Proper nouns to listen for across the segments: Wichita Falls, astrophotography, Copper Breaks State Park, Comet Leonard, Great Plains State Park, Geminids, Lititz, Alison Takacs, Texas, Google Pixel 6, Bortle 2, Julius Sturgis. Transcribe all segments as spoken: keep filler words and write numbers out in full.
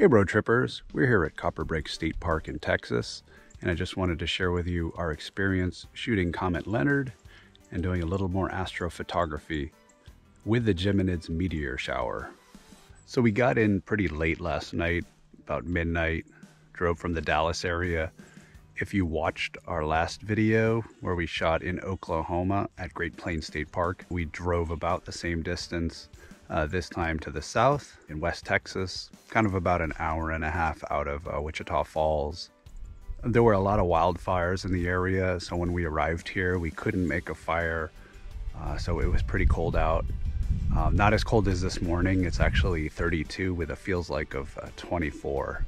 Hey road trippers, we're here at Copper Breaks State Park in Texas, and I just wanted to share with you our experience shooting Comet Leonard and doing a little more astrophotography with the Geminids meteor shower. So we got in pretty late last night, about midnight, drove from the Dallas area. If you watched our last video where we shot in Oklahoma at Great Plains State Park, we drove about the same distance. Uh, this time to the south in West Texas, kind of about an hour and a half out of uh, Wichita Falls. There were a lot of wildfires in the area, so when we arrived here, we couldn't make a fire, uh, so it was pretty cold out. Um, not as cold as this morning, it's actually thirty-two with a feels like of uh, twenty-four.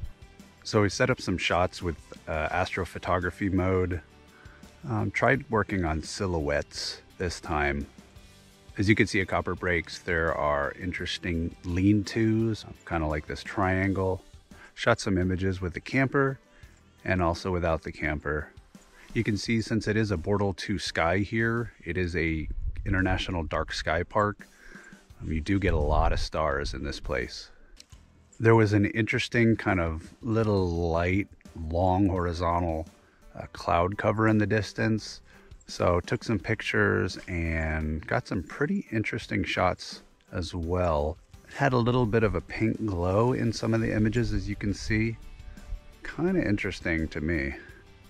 So we set up some shots with uh, astrophotography mode, um, tried working on silhouettes this time. As you can see at Copper Breaks, there are interesting lean-tos, kind of like this triangle. Shot some images with the camper and also without the camper. You can see since it is a Bortle two sky here, it is a international dark sky park. Um, you do get a lot of stars in this place. There was an interesting kind of little light, long horizontal uh, cloud cover in the distance. So took some pictures and got some pretty interesting shots as well. It had a little bit of a pink glow in some of the images, as you can see. Kind of interesting to me.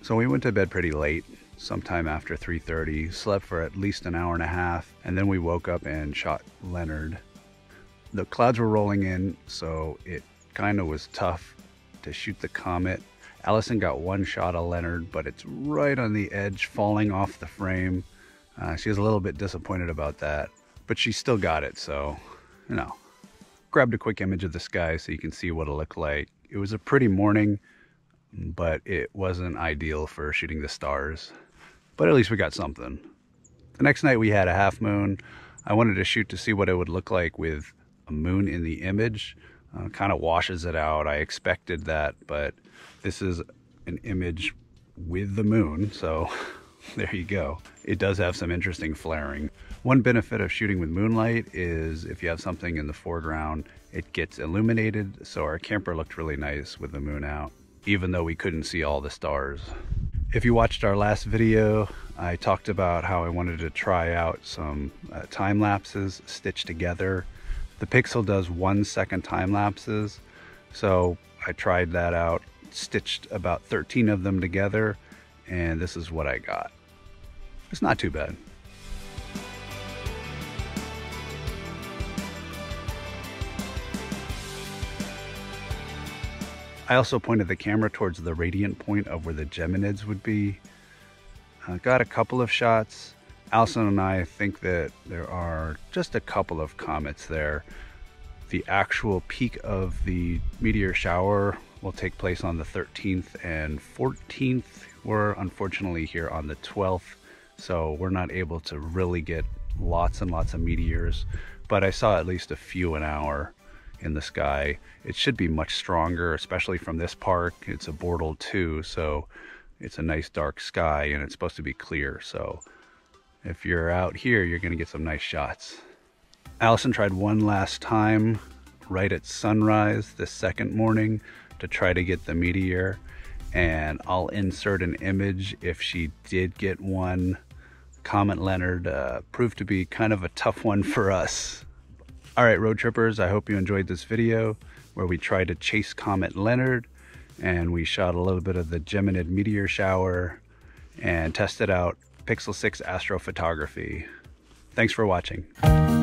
So we went to bed pretty late, sometime after three thirty, slept for at least an hour and a half, and then we woke up and shot Leonard. The clouds were rolling in, so it kind of was tough to shoot the comet. Allison got one shot of Leonard, but it's right on the edge, falling off the frame. Uh, she was a little bit disappointed about that, but she still got it, so, you know. Grabbed a quick image of the sky so you can see what it looked like. It was a pretty morning, but it wasn't ideal for shooting the stars. But at least we got something. The next night we had a half moon. I wanted to shoot to see what it would look like with a moon in the image. Uh, kind of washes it out. I expected that, but this is an image with the moon, so there you go. It does have some interesting flaring. One benefit of shooting with moonlight is if you have something in the foreground, it gets illuminated, so our camper looked really nice with the moon out, even though we couldn't see all the stars. If you watched our last video, I talked about how I wanted to try out some uh, time lapses stitched together. The Pixel does one second time lapses, so I tried that out, stitched about thirteen of them together, and this is what I got. It's not too bad. I also pointed the camera towards the radiant point of where the Geminids would be. I got a couple of shots. Allison and I think that there are just a couple of comets there. The actual peak of the meteor shower will take place on the thirteenth and fourteenth. We're unfortunately here on the twelfth, so we're not able to really get lots and lots of meteors, but I saw at least a few an hour in the sky. It should be much stronger, especially from this park. It's a Bortle two, so it's a nice dark sky and it's supposed to be clear, so if you're out here, you're gonna get some nice shots. Allison tried one last time right at sunrise this second morning to try to get the meteor, and I'll insert an image if she did get one. Comet Leonard uh, proved to be kind of a tough one for us. All right, road trippers, I hope you enjoyed this video where we tried to chase Comet Leonard and we shot a little bit of the Geminid meteor shower and tested out Pixel six astrophotography. Thanks for watching.